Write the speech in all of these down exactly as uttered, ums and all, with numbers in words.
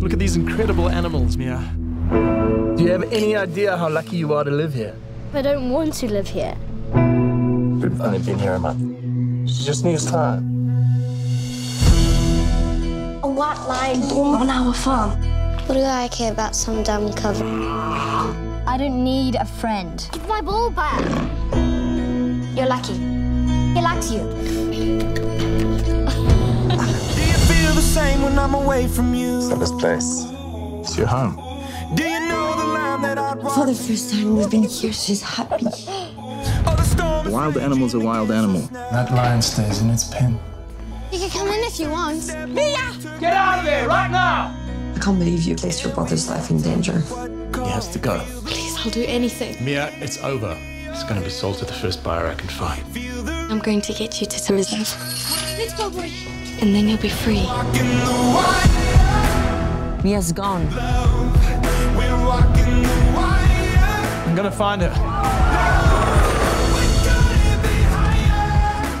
Look at these incredible animals, Mia. Do you have any idea how lucky you are to live here? I don't want to live here. We've only been here a month. She just needs time. A white lion born on our farm. What do I care about some dumb cover? I don't need a friend. Give my ball back. You're lucky. He likes you. Same when I'm away from you. It's not this place. It's your home. Do you know the line that I'd walk? For the first time we've been here, she's happy. Wild animal's a wild animal. That lion stays in its pen. You can come in if you want. Mia! Get out of here right now! I can't believe you placed your brother's life in danger. He has to go. Please, I'll do anything. Mia, it's over. It's going to be sold to the first buyer I can find. I'm going to get you to some reserve. Let's go, boy. And then you'll be free. Mia's gone. I'm gonna find her.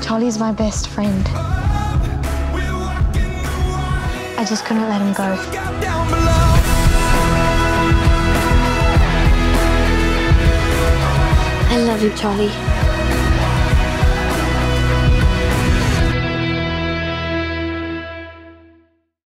Charlie's my best friend. I just couldn't let him go. I love you, Charlie.